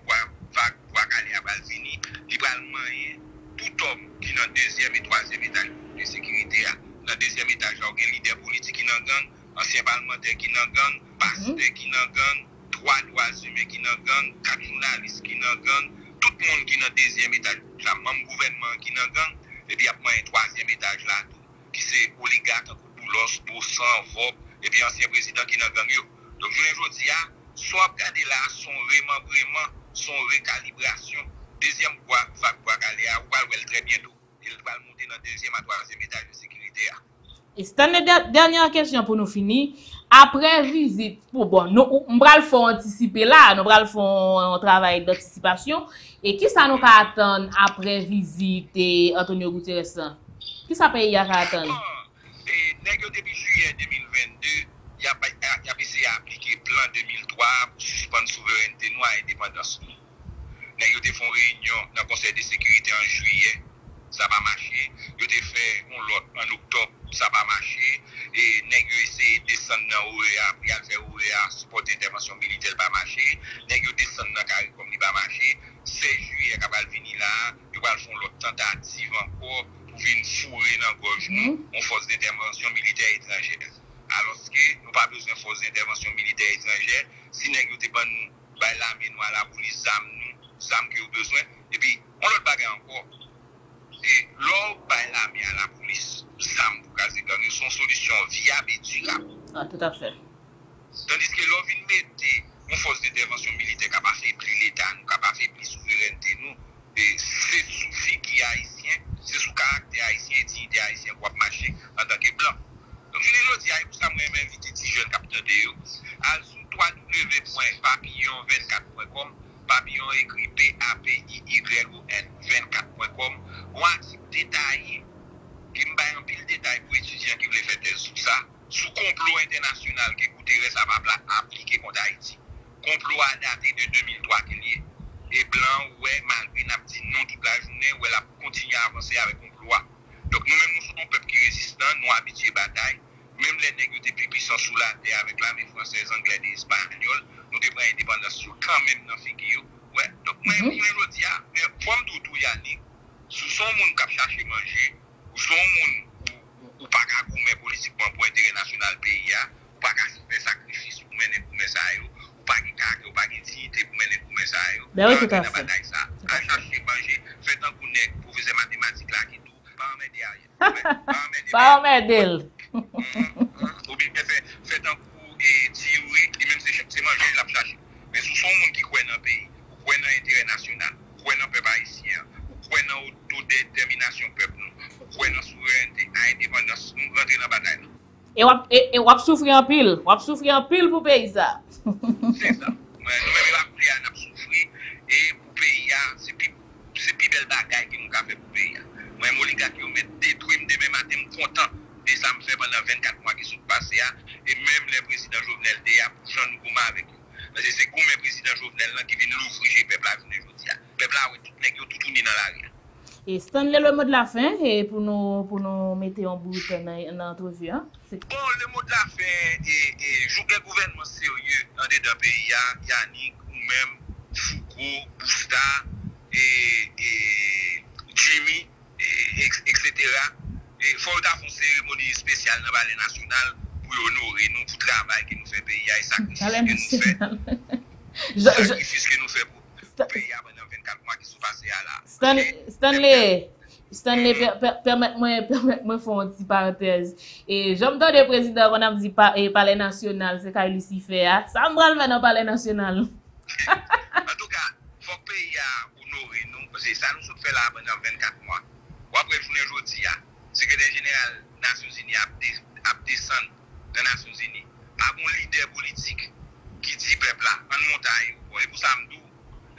vague Bwa Kalè à Balvini, il va manier tout homme qui est dans le deuxième et troisième étage de sécurité. Dans le deuxième étage, il y a un leader politique qui est dans gang, ancien parlementaire qui est dans gang, pasteur qui est dans gang, 3 droits humains qui est dans gang, 4 journalistes qui est dans gang, tout le monde qui est dans le deuxième étage, même gouvernement qui est dans gang. Et puis, il y a un troisième étage là. Qui c'est oligarque, Boulos, Boussant, Vaub, et puis ancien président qui n'a gagné. Donc, je dis, soit regardez là, son récalibration, deuxième Bwa Kalè, ou va le très bientôt. Il va le monter dans le deuxième à troisième étage de sécurité. Et c'est une dernière question pour nous finir. Après visite, bon, nous allons anticiper là, nous allons un travail d'anticipation. Et qui ça nous attend après visite Antonio Guterres? Qui ça paye à attendre? Et depuis juillet 2022, il y a essayé d'appliquer plan 2003 pour suspendre souveraineté noire et indépendance. Nous avons fait une réunion dans le Conseil de sécurité en juillet, ça va marcher. Nous avons fait un en octobre, ça va marcher. Et nous avons essayé de descendre dans l'OEA, puis faire OEA, support d'intervention militaire, ça va marcher. Nous avons descendu dans CARICOM, ça va marcher. 16 juillet, nous allons venir là, nous allons faire l'autre tentative encore. Une fourrée dans la gorge, nous, on force d'intervention militaire étrangère. Alors que nous n'avons pas besoin de force d'intervention militaire étrangère, si nous n'avons pas besoin de l'armée noire, la police, les armes qui ont besoin, et puis on ne pas encore. Et l'or, l'armée à la police, les armes pour casser les gangs, sont solutions viables et durables. Ah, tout à fait. Tandis que l'or vient mettre une force d'intervention militaire qui n'a pas faibli l'État, qui n'a pas faibli la souveraineté, nous. C'est sous figure haïtien, c'est sous caractère haïtien et dignité haïtien qu'on va marcher en tant que blanc. Donc je l'ai dit, pour ça, moi-même, invité des jeunes capteurs de eux, à sous www.papillon24.com, papillon écrit P-A-P-I-Y-O-N 24.com, on a un petit détail qui m'a bail en pile détail pour étudiants qui voulaient faire thèse sous ça, sous complot international que Guterres a appliqué contre Haïti. Complot a daté de 2003 qu'il y est. Et blanc, ouais, malgré n'a dit non toute la journée, ouais, elle a continué à avancer avec complot. Donc nous-mêmes, nous sommes un peuple qui est résistant, nous habitués à la bataille. Même les négociations plus puissantes sous la terre avec l'armée française, anglaise et espagnole, nous devons être indépendants quand même dans figure. Ouais, donc même le dire, point de tout Yannick, sous son monde qui a cherché à manger, ou son monde ou pas qu'à gourmer politiquement pour intérêt national pays, ou pas qu'à faire sacrifice pour mener pour mes aïeux, ou pas qu'à ou pas qu'à dignité pour mener pour mes aïeux. Ben oui, tout à fait. À chercher à manger, faites un coup de professeur mathématique là qui tout, pas en mettre pas en mettre d'elle. Ou bien faites un coup et tirer, et même c'est manger, il a cherché. Mais sous son monde qui croit dans le pays, ou croit dans l'intérêt national, ou croit dans le peuple haïtien, ou croit dans l'autodétermination du peuple, ou croit dans la souveraineté, l'indépendance, nous rentrons dans la bataille. Et on va souffrir en pile, on va souffrir en pile pour le pays. C'est ça. Nous-mêmes, on va souffrir, et pour le pays, c'est la plus belle bataille qui nous a fait pour le pays. Moi, je suis qui me détruit, demain matin, je suis content. Et ça me fait pendant 24 mois qui sont passés, et même le président Jovenel D.A. pour Jean Gouma avec eux. C'est comme le président Jovenel qui vient l'ouvrir chez le peuple à venir aujourd'hui. Le peuple a tout mis dans l'arrière. Et Stanley, le mot de la fin, et pour nous mettre en bout dans l'entrevue. Hein? Bon, le mot de la fin, et joue un gouvernement sérieux dans les pays, Yannick, ou même Foucault, Bousta, et Jimmy, etc. Et il faut avoir une cérémonie spéciale dans le palais national. Pour honorer nous, pour le travail que nous faisons pays, et sacrifice que nous faisons pour pays pendant 24 mois qui sont passés à la. Stanley, permettez-moi de faire une petite parenthèse. Et j'aime tant le président qu'on a dit palais national, c'est quand il s'y fait. Ça me branle maintenant palais national. En tout cas, il faut que le pays honore nous, parce que ça nous fait là pendant 24 mois. Ou après, je vous le dis, le secrétaire général des Nations Unies a descendu dans les Nations Unies, pas bon leader politique qui dit peuple là, en montagne, et pour ça,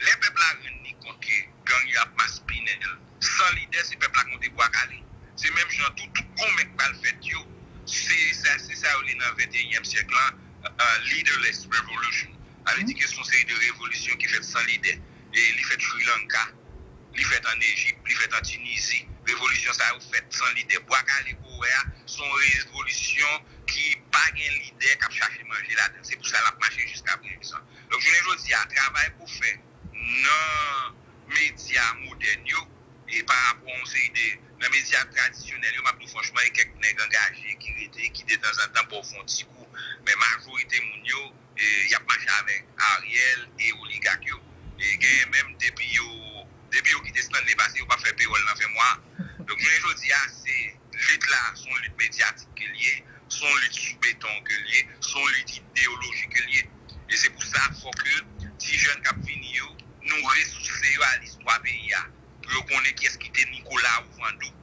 les peuples là réunis contre gang y a masse Pinel. Sans leader, c'est peuple là qu'on te Bwa Kalè. C'est même genre tout bon mec qui le fait, c'est ça, on est dans le 21e siècle là, leaderless revolution. Ça veut dire que c'est une série de révolutions qui fait sans leader. Et il fait Sri Lanka, il fait en Égypte, il fait en Tunisie. Révolution, ça a fait sans leader. Bwa Kalè, son révolution qui n'a pas de leader qui a cherché à manger là-dedans. C'est pour ça qu'elle a marché jusqu'à présent. Donc, je ne dis pas, travail pour faire dans les médias modernes et par rapport aux médias traditionnels, je franchement, il y a quelques nègres engagés qui de temps en temps pour faire un petit coup. Mais la majorité, il y a marché avec Ariel et Oligak. Et même depuis qu'ils étaient dans les passés, ils n'ont pas fait payroll dans le mois. Donc, je ne dis pas, c'est. Lutte là, son lutte médiatique qui est liée, son lutte sous béton qui est liée, son lutte idéologique qui est liée. Et c'est pour ça qu'il faut que les jeunes qui viennent nous ressourcer à l'histoire pays. Pour qu'on connaisse qui est-ce qui était Nicolas ou Vandou. Il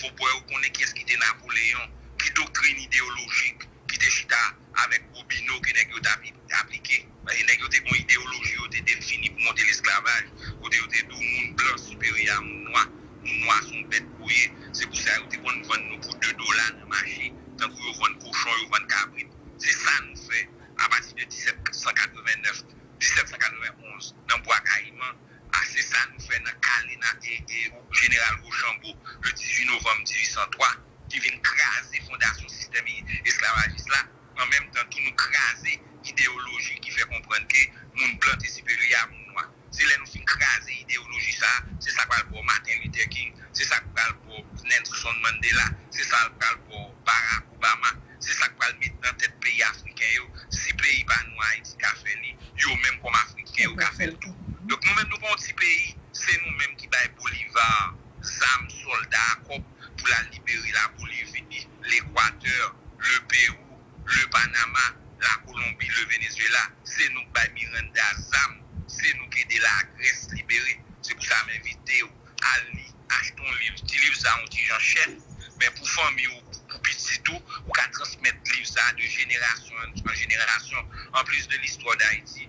faut qu'on connaisse qui est-ce qui était Napoléon, qui doctrine idéologique, qui était chita avec Bobino, qui est appliqué. Il y a une idéologie qui était définie pour monter l'esclavage, qui était tout le monde blanc supérieur à mon noir. Nous sommes bêtes couillés, c'est pour ça que nous vendons pour $2 dans le marché, tant que nous vendons cochon, nous vendons cabrit. C'est ça que nous faisons à partir de 1789, 1791, dans Bwa Kalè. C'est ça que nous faisons dans Kalena et au général Rochambeau, le 18 novembre 1803, qui vient craser les fondations du système esclavagiste là. En même temps, tout nous craser l'idéologie qui fait comprendre que le monde blanc est supérieur à nous. C'est là nous faisons craser l'idéologie, c'est ça qu'on parle pour Martin Luther King, c'est ça qu'on parle pour Nelson Mandela, c'est ça qu'on parle pour Barack Obama, c'est ça qu'on parle maintenant dans tête pays africains, si pays pas nous Haïti qui a fait lui, yo même comme africain qui a fait tout. Donc nous-mêmes nous sommes un petit pays, c'est nous-mêmes qui baille Bolivar, Zam, soldats, pour la libérer la Bolivie, l'Équateur, le Pérou, le Panama, la Colombie, le Venezuela, c'est nous qui baille Miranda, Zam. C'est nous qui de la Grèce libérée. C'est pour ça que m'inviter à lire, acheter un livre, petit livre, ça, on dit en chef. Mais pour famille ou pour petit tout, on va transmettre le livre ça de génération en génération. En plus de l'histoire d'Haïti, il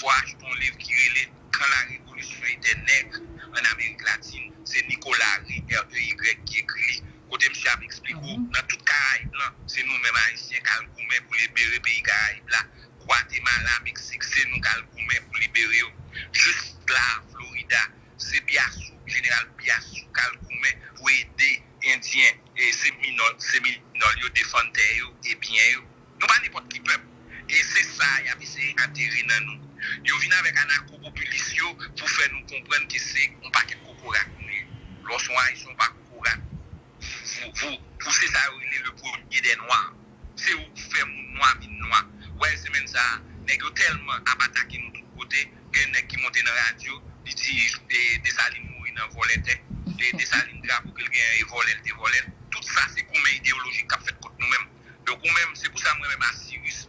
faut acheter un livre qui relève quand la révolution était nègre en Amérique latine. C'est Nicolas R.E.Y. qui écrit. Côté M. Abix défendre terre et bien. Nous pas n'importe qui peuple. Et c'est ça, il y a essayé d'enterrer dans nous. Ils viennent avec anarcho-populistes pour faire nous comprendre que c'est un paquet de cocorat. Lorsqu'on a, ils ne sont pas cocorat. Vous, c'est ça, il est le premier des noirs. C'est où vous faites noir, vin noir. Ouais, c'est même ça. Nèg yo tellement attaqué nous de tous côtés, que nèg qui monte dans la radio, il dit des salines mourir dans volet, des salines drapeau que quelqu'un volent, des volent. Tout ça, c'est comme idéologique qu'a fait contre nous-mêmes. Donc, nous-mêmes, c'est pour ça moi-même, à Sirius,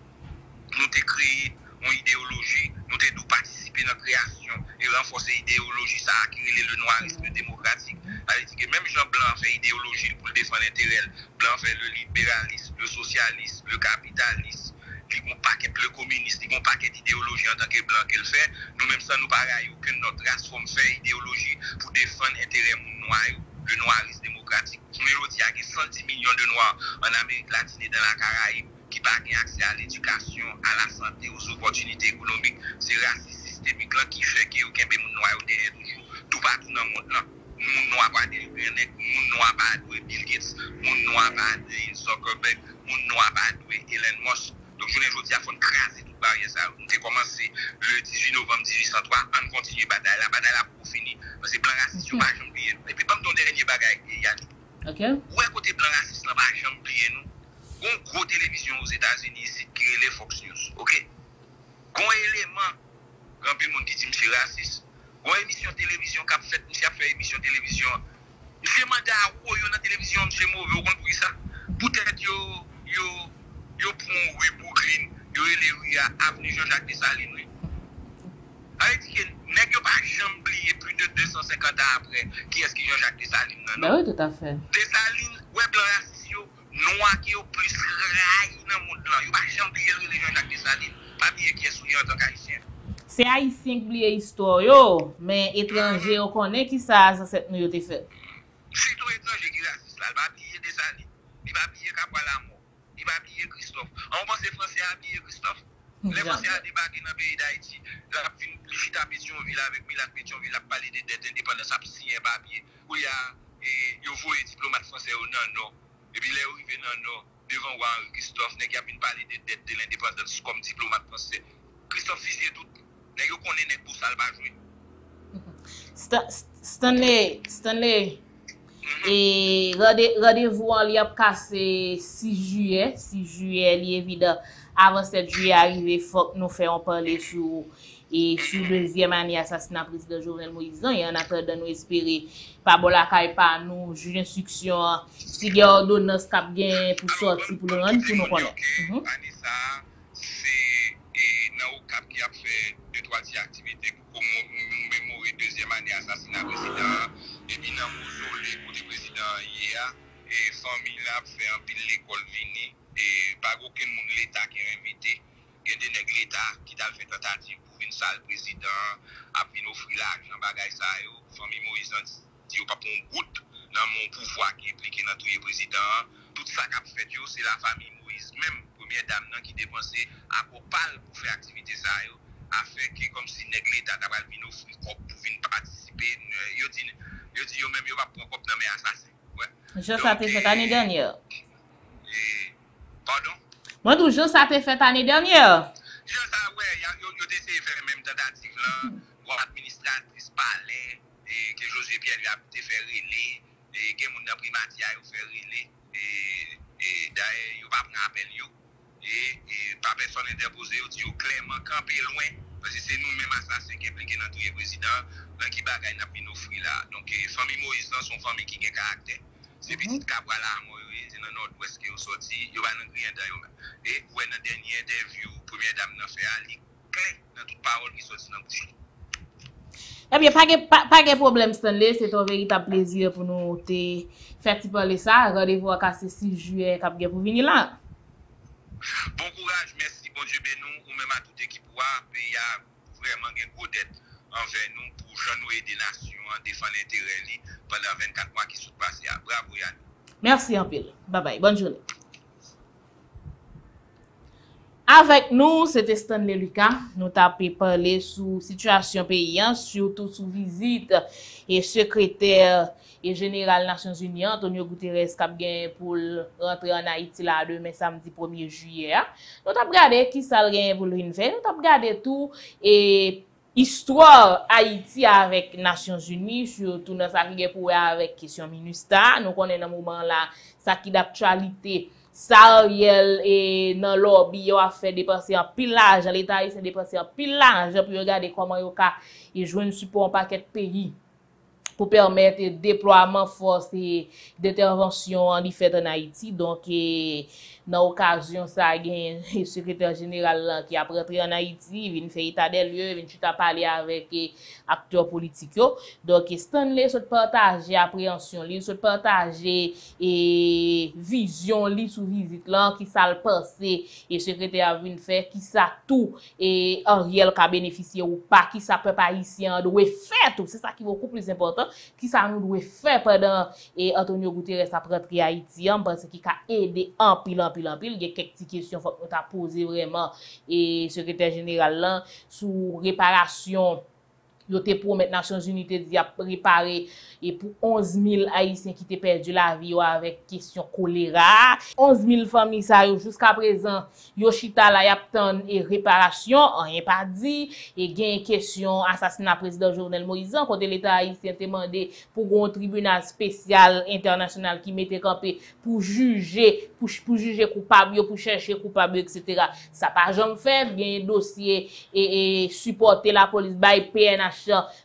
nous t'ai créé une idéologie, nous t'ai participé dans la création et renforcer l'idéologie, ça a créé le noirisme démocratique. Que même Jean Blanc fait idéologie pour le défendre l'intérêt, Blanc fait le libéralisme, le socialisme, le capitalisme, qui vont paquet le communiste, qui vont paquet d'idéologie en tant que Blanc qu'elle fait. Nous-mêmes, ça nous paraît que notre race forme fait idéologie pour défendre l'intérêt noir, le noirisme démocratique. Nous disons qu'il y a 110 millions de Noirs en Amérique latine et dans la Caraïbe qui n'ont pas accès à l'éducation, à la santé, aux opportunités économiques. C'est le racisme systémique qui fait qu'il y a aucun des Noirs derrière toujours. Tout partout dans le monde. Moun noir pas de Bennett, moun noir pas de Bill Gates, moun noir pas de Zuckerberg, moun noir pas de Elon Musk. Donc je vous dis à fond craser toute barrière ça. Nous avons commencé le 18 novembre 1803, on continue la bataille là pour finir. Parce que blanc raciste, pas jamais oublié. Et puis pas me donner dernier bagage Yannick. Où est côté blanc raciste, n'a pas jamais oublié nous. Gon gros télévision aux États-Unis ici qui est les Fox News, OK? Gon élément grand peu monde qui dit monsieur raciste. Une émission de télévision qui a fait une émission de télévision. Je suis demandé à vous, vous avez télévision, je suis mauvais, vous comprenez ça? Peut-être que vous prenez une rue Brooklyn, vous avez à avenue Jean-Jacques Dessalines. Avec que vous pas jamais oublié plus de 250 ans après qui est-ce que Jean-Jacques Dessalines. Oui, tout à fait. Dessalines, ouais, blanc raciste, noir qui est plus raillé dans le monde. Vous pas jamais oublié Jean-Jacques Dessalines. Pas bien qui est souillé en tant qu'haïtien. C'est haïtien qui oublie l'histoire, mais étranger, on connaît qui ça a cette nuit qui fait. C'est tout étranger qui raciste là, il va plier des salines, il va plier Capalamo, il va plier Christophe. On pense que les Français ont plié Christophe. Les Français ont débarqué dans le pays d'Haïti, ils ont fait une chita Pétionville avec Milan Pétionville, ils ont parlé des dettes indépendantes, ils ont signé un papier, où ils ont voué les diplomates français au non-non, et puis ils sont arrivés non-non, devant Henri Christophe, ils ont parlé des dettes de l'indépendance comme diplomate français. Christophe Fissier tout. Stanley, et rendez-vous en liap cassé 6 juillet, li évident, avant 7 juillet arrivé, faut que nous fassions parler sur le deuxième année assassinat président Jovenel Moïse. Il y en a peur de nous espérer, pas bon la caille, pas nous, juge d'instruction, si il y a ordonnance cap gain pour sortir, pour le rendre, pour nous connaître. Qui a fait 2-3 activités pour commémorer deuxième année assassinat président et puis dans mausolée pour le président hier et famille a fait un pile l'école vini et pas aucun monde l'état qui est invité il y a des nègres l'état qui t'a fait tentative pour une salle président après nous offrir l'argent bagage ça famille Moïse dit pas pour un goutte dans mon pouvoir qui impliqué dans tout le président tout ça qu'a fait c'est la famille Moïse même première dame qui dépensait à Copal pour faire activité ça afin que comme si l'état t'a pas venu offrir pour venir participer yo dit yo même yo va prendre cop dans mes assassins ouais ça t'ai fait l'année dernière pardon moi toujours ça t'ai fait l'année dernière ça ouais yo essayé faire même tentative là pour administratrice palais et que José Pierre lui a fait relais et que mon primatia yo fait relais et d'ailleurs il va prendre appel et pas personne interposé ou dit clairement camper loin parce que c'est nous mêmes assassins qui impliqués dans tout le président dans qui bagaille n'a pas nous fruits là donc famille Moïse son famille qui a un caractère c'est petit cabra là c'est dans nord ouest qui ont sorti il va dans rien d'ailleurs et ouais dans dernière interview première dame n'a fait ali clé dans toute parole qui sorti dans bouche. Eh bien, pas de problème, Stanley. C'est un véritable plaisir pour nous te faire parler ça. Rendez-vous à casser 6 juillet pour venir là. Bon courage, merci, bon Dieu bénou, ou même à toute équipe. Il y a vraiment une grosse dette envers nous pour nous aider la nation, défendre l'intérêt pendant 24 mois qui sont passés. Bravo, Yann. Merci, en pile. Bye bye. Bonne journée. Avec nous, c'était Stanley Lucas. Nous avons parlé sur la situation paysan, surtout sur visite et secrétaire et général Nations Unies Antonio Guterres cap gain pour rentrer en Haïti là demain samedi 1er juillet. Nous t'a regarder qui ça gain pour lui faire, nous t'a regarder tout et histoire Haïti avec Nations Unies, surtout dans ça qui est pour avec question Minustah. Nous connaissons dans moment là ça qui d'actualité. Ça Ariel et dans lobby a fait dépenser en pillage, l'état haïtien dépenser en pillage pour regarder comment yo ka joindre support en paquet pays pour permettre le déploiement de force et d'intervention en fait en Haïti. Donc, dans l'occasion, ça a gagné le secrétaire général qui a rentré en Haïti, il vient faire état des lieux, il vient parler avec les acteurs politiques. Donc, Stanley se partage appréhension, il se partage et vision sous visite là, qui ça le passé, et le secrétaire vient faire, qui ça tout, et Ariel qui a bénéficié ou pas, qui ça peut pas ici, on doit faire tout. C'est ça qui est beaucoup plus important. Qui ça nous doit faire pendant et Antonio Guterres a rentré Haïti parce qu'il a aidé en pile en pile en pile. Il y a quelques questions qu'on a posées vraiment et secrétaire général là sur réparation. Yo te promet Nations Unies d'y préparer et pour 11 000 Haïtiens qui ont perdu la vie avec question choléra. 11 000 familles jusqu'à présent, yo chita la yaptan et réparation, rien pas dit. Et gen question assassinat président Jovenel Moïse, quand l'État haïtien te demandé pour un tribunal spécial international qui mette campé pour juger coupable, pour chercher coupable, etc. Ça pas jamais fait, bien dossier et supporter la police by PNH.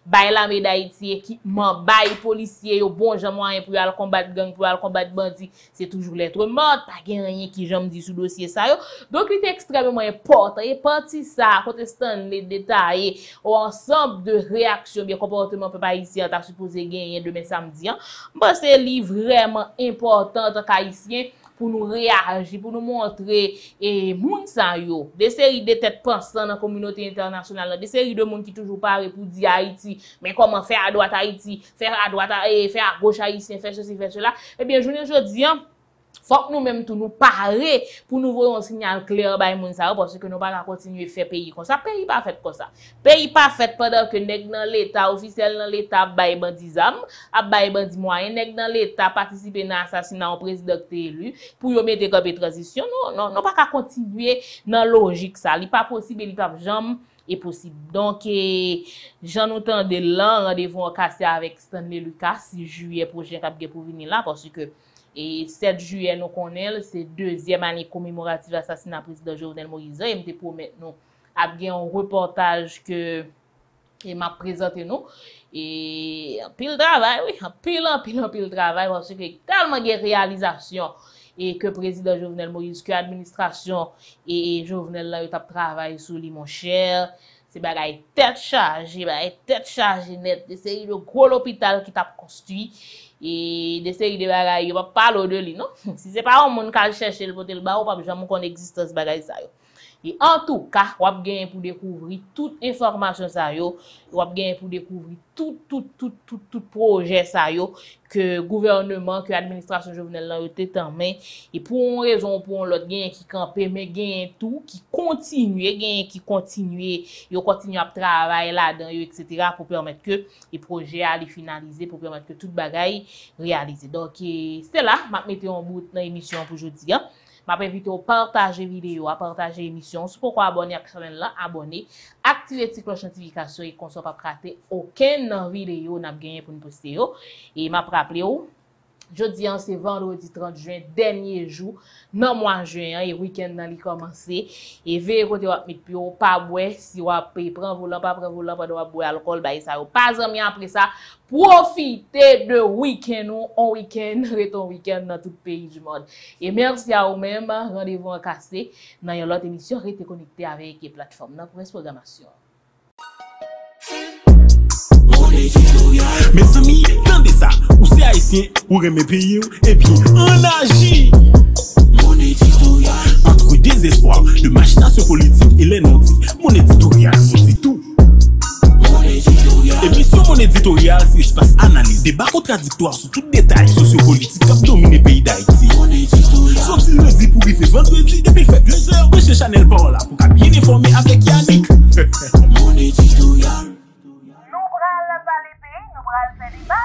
Bay la médaille équipement bay policier yo bon jan moyen pour aller combattre gang pour aller combattre bandit c'est toujours l'être mort pas gen rien qui j'aime dit sous dossier ça yo donc il est extrêmement important et parti ça contestant les détails ensemble de réaction bien comportement peuple haïtien t'a supposé gagner demain samedi bon c'est li vraiment important tant qu'haïtien pour nous réagir, pour nous montrer et moun sa yo, des séries de têtes pensantes dans la communauté internationale, des séries de monde qui toujours parle pour dire Haïti, mais comment faire à droite Haïti, faire à droite et faire à gauche Haïtien, faire ceci, faire cela. Eh bien, je dis, faut que nous-mêmes tout nous parler pour nous voir un signal clair par moun sa yo parce que nous pas continuer faire pays comme ça, pays pas fait comme ça. Pays pas fait pendant que nèg dans l'état officiel dans l'état bay bandizam, a bay bandi moyen nèg dans l'état participer dans assassinat en président élu pour yo mettre comme transition. Non pas continuer dans logique ça, il pas possible, il pas jamais est possible. Donc, j'en entends de là, rendez-vous en cassé avec Stanley Lucas, 6 juillet prochain, pour venir là, parce que et 7 juillet, nous connaissons, c'est deuxième année commémorative assassinat du président Jovenel Moïse. Et me promet nous, il y a un reportage que m'a présenté nous. Et un pile travail, oui, un pile travail, parce que tellement de réalisations. Et que le président Jovenel Moïse, que l'administration et Jovenel là, il a travaillé sur lui, mon cher. C'est bagay tête chargée net, des séries de gros l'hôpital qui t'a construit et des séries de bagay, il va parler de lui, non? Si c'est pas un monde qui cherche le potel ba ou pas jamais qu'on existence bagay ça yo. Et en tout cas, on va gagner pour découvrir toute information ça yo, on va gagner pour découvrir tout projet ça yo que gouvernement, que administration Jovenel là était en main et pour une raison pour l'autre gain qui camper mais gain tout qui continue, yo continue à travailler là-dedans etc. pour permettre que les projets à les finaliser pour permettre que toute bagaille réalisée. Donc c'est là, m'a mettre en bout dans émission pour aujourd'hui. M'a invité à partager vidéo, à partager émission. Si pourquoi abonner à la chaîne là, abonner, activer la cloche notification et qu'on soit pas raté aucune vidéo n'a gagné pour nous poster et m'a rappelé jeudi c'est vendredi 30 juin dernier jour dans mois juin et week-end dans li commencer et veille côté ou mettre puis pas boire si ou prend volant pas doit boire alcool ba ça pas ami après ça profiter de week-end ou on week-end reton week-end dans tout pays du monde et merci à vous même rendez-vous en cassé dans une autre émission restez connecté avec les plateformes dans pour programmation. Mes amis, tendez ça, ou c'est haïtien, ou remet pays, et puis on agit. Mon éditorial, entre désespoir, de machination politique et les non-dits, mon éditorial, on dit tout. Mon éditorial, émission mon éditorial, c'est espace analyse, débat contradictoire sur tout détail sociopolitique qui a dominé le pays d'Haïti. Mon éditorial, sauf si lundi pour y faire vendredi, depuis fait 2 heures, de chez Chanel Parola, pour qu'à bien informer avec Yannick. Mon éditorial. Bye.